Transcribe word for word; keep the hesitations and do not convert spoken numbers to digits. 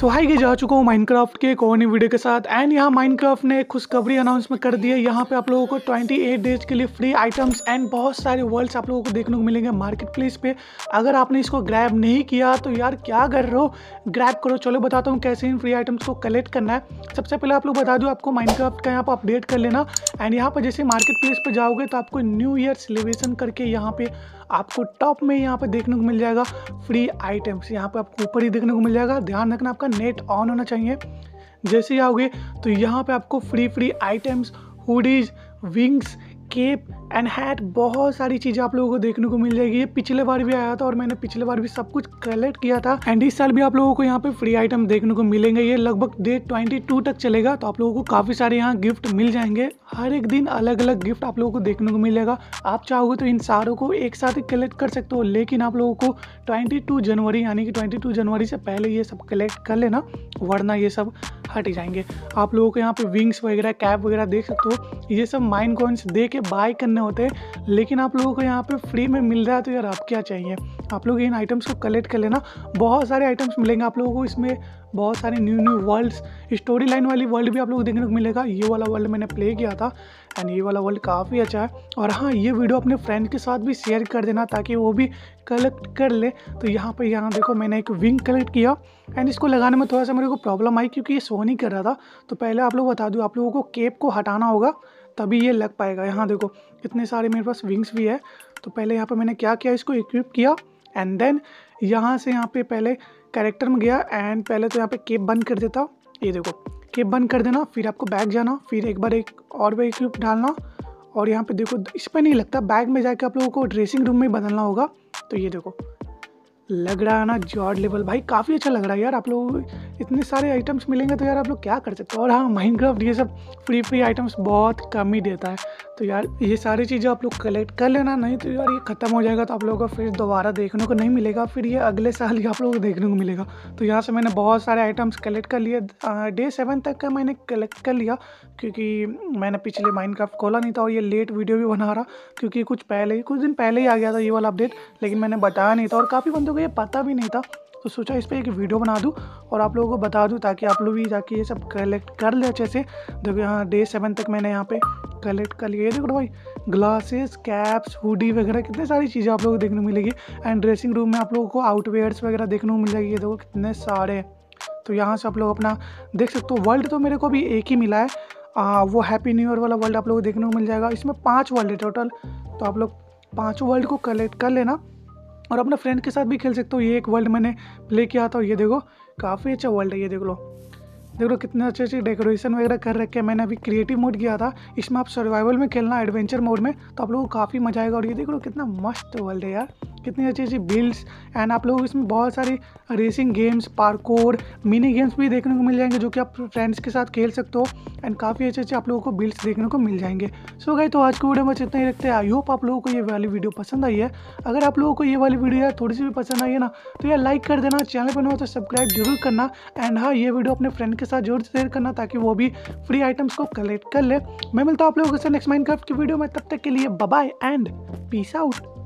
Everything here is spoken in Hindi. सो हाय गाइस, आ चुका हूँ माइनक्राफ्ट के एक और नई वीडियो के साथ। एंड यहाँ माइनक्राफ्ट ने एक खुशखबरी अनाउंसमेंट कर दी है। यहाँ पे आप लोगों को अट्ठाईस डेज के लिए फ्री आइटम्स एंड बहुत सारे वर्ल्ड्स आप लोगों को देखने को मिलेंगे मार्केटप्लेस पे। अगर आपने इसको ग्रैब नहीं किया तो यार क्या कर रहे हो, ग्रैब करो। चलो बताता हूँ कैसे इन फ्री आइटम्स को कलेक्ट करना है। सबसे पहले आप लोग बता दो, आपको माइनक्राफ्ट का यहाँ पर अपडेट कर लेना। एंड यहाँ पर जैसे मार्केटप्लेस पर जाओगे तो आपको न्यू ईयर सेलिब्रेशन करके यहाँ पे आपको टॉप में यहाँ पे देखने को मिल जाएगा फ्री आइटम्स। यहाँ पे आपको ऊपर ही देखने को मिल जाएगा। ध्यान रखना आपका नेट ऑन होना चाहिए। जैसे ही आओगे तो यहाँ पे आपको free free items, hoodies, wings, cape and hat, बहुत सारी चीज़ें आप लोगों को देखने को मिल जाएगी। ये पिछले बार भी आया था और मैंने पिछले बार भी सब कुछ कलेक्ट किया था। एंड इस साल भी आप लोगों को यहाँ पे फ्री आइटम देखने को मिलेंगे। ये लगभग डेट बाईस तक चलेगा, तो आप लोगों को काफ़ी सारे यहाँ गिफ्ट मिल जाएंगे। हर एक दिन अलग अलग गिफ्ट आप लोगों को देखने को मिलेगा। आप चाहोगे तो इन सारों को एक साथ कलेक्ट कर सकते हो, लेकिन आप लोगों को बाईस जनवरी यानी कि बाईस जनवरी से पहले ये सब कलेक्ट कर लेना, वरना ये सब हट जाएंगे। आप लोगों को यहाँ पे विंग्स वगैरह, कैप वगैरह देख सकते हो। ये सब माइन कॉइंस दे के बाय करने होते हैं, लेकिन आप लोगों को यहाँ पे फ्री में मिल रहा है, तो यार आप क्या चाहिए। आप लोग इन आइटम्स को कलेक्ट कर लेना। बहुत सारे आइटम्स मिलेंगे आप लोगों को। इसमें बहुत सारे new new worlds, story line वाली वर्ल्ड भी आप लोगों को देखने को मिलेगा। ये वाला वर्ल्ड मैंने प्ले किया था एंड ये वाला वर्ल्ड काफ़ी अच्छा है। और हाँ, ये वीडियो अपने फ्रेंड के साथ भी शेयर कर देना ताकि वो भी कलेक्ट कर ले। तो यहाँ पे यहाँ देखो मैंने एक विंग कलेक्ट किया एंड इसको लगाने में थोड़ा सा मेरे को प्रॉब्लम आई क्योंकि ये शो नहीं कर रहा था। तो पहले आप लोग बता दो, आप लोगों को केप को हटाना होगा तभी ये लग पाएगा। यहाँ देखो इतने सारे मेरे पास विंग्स भी है। तो पहले यहाँ पर मैंने क्या किया, इसको इक्विप किया एंड देन यहाँ से यहाँ पे पहले कैरेक्टर में गया एंड पहले तो यहाँ पे केप बंद कर देता। ये देखो केप बंद कर देना, फिर आपको बैग जाना, फिर एक बार एक और भी इक्विप डालना। और यहाँ पे देखो इस पर नहीं लगता, बैग में जाके आप लोगों को ड्रेसिंग रूम में बदलना होगा। तो ये देखो लग रहा है ना जॉड लेवल, भाई काफ़ी अच्छा लग रहा है यार। आप लोग इतने सारे आइटम्स मिलेंगे तो यार आप लोग क्या कर सकते हो। और हाँ, माइनक्राफ्ट ये सब फ्री फ्री आइटम्स बहुत कम ही देता है, तो यार ये सारी चीज़ें आप लोग कलेक्ट कर लेना, नहीं तो यार ये ख़त्म हो जाएगा तो आप लोगों को फिर दोबारा देखने को नहीं मिलेगा। फिर ये अगले साल ही आप लोगों को देखने को मिलेगा। तो यहाँ से मैंने बहुत सारे आइटम्स कलेक्ट कर लिए। डे सेवन तक का मैंने कलेक्ट कर लिया क्योंकि मैंने पिछले माइनक्राफ्ट खोला नहीं था और ये लेट वीडियो भी बना रहा क्योंकि कुछ पहले ही कुछ दिन पहले ही आ गया था ये वाला अपडेट, लेकिन मैंने बताया नहीं था और काफ़ी बंदों ये पता भी नहीं था। तो सोचा इस पर एक वीडियो बना दूं और आप लोगों को बता दूं ताकि आप लोग भी जाके ये सब कलेक्ट कर ले अच्छे से। देखो यहाँ डे सेवन तक मैंने यहाँ पे कलेक्ट कर लिया। ये देखो भाई ग्लासेस, कैप्स, हुडी वगैरह कितने सारी चीज़ें आप लोगों को देखने को मिलेगी। एंड ड्रेसिंग रूम में आप लोगों को आउटवेयर्स वगैरह देखने को मिल जाएगी। ये देखो कितने सारे, तो यहाँ से आप लोग अपना देख सकते हो। वर्ल्ड तो मेरे को भी एक ही मिला है, आ, वो हैप्पी न्यू ईयर वाला वर्ल्ड आप लोगों को देखने को मिल जाएगा। इसमें पाँच वर्ल्ड है टोटल, तो आप लोग पाँचों वर्ल्ड को कलेक्ट कर लेना और अपने फ्रेंड के साथ भी खेल सकते हो। ये एक वर्ल्ड मैंने प्ले किया था और ये देखो काफ़ी अच्छा वर्ल्ड है। ये देख लो, देख लो कितने अच्छे अच्छे डेकोरेशन वगैरह कर रखे हैं। मैंने अभी क्रिएटिव मोड किया था, इसमें आप सर्वाइवल में खेलना एडवेंचर मोड में, तो आप लोगों को काफ़ी मजा आएगा। और ये देख लो कितना मस्त वर्ल्ड है यार, कितनी अच्छी अच्छी बिल्ड्स एंड आप लोगों को इसमें बहुत सारी racing games, parkour, mini games भी देखने को मिल जाएंगे जो कि आप फ्रेंड्स के साथ खेल सकते हो। एंड काफ़ी अच्छे अच्छे आप लोगों को बिल्ड्स देखने को मिल जाएंगे। सो गाइस, तो आज की वीडियो में इतना ही रखते हैं। आई होप आप लोगों को ये वाली वीडियो पसंद आई है। अगर आप लोगों को ये वाली वीडियो यार थोड़ी सी भी पसंद आई है ना, तो यार लाइक कर देना, चैनल पर नया हो तो सब्सक्राइब जरूर करना। एंड हाँ, ये वीडियो अपने फ्रेंड के साथ जरूर शेयर करना ताकि वो भी फ्री आइटम्स को कलेक्ट कर ले। मैं मिलता हूँ आप लोगों के साथ नेक्स्ट माइनक्राफ्ट की वीडियो में, तब तक के लिए bye bye and peace out.